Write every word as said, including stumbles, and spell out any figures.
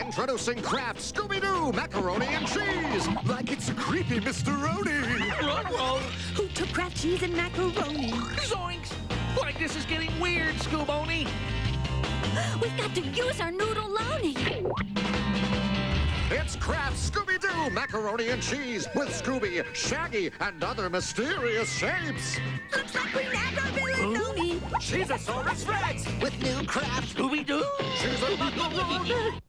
Introducing Kraft Scooby-Doo Macaroni and Cheese. Like it's a creepy Mister Roni. Run, roll. Who took Kraft cheese and macaroni? Zoinks! Like this is getting weird, Scooboni. We've got to use our Noodle-O-N-E. It's Kraft Scooby-Doo Macaroni and Cheese with Scooby, Shaggy, and other mysterious shapes. Looks like we nabbed our villain Noodle-O-N-E. She's a Saurus Rex with new Kraft Scooby-Doo. She's a macaroni.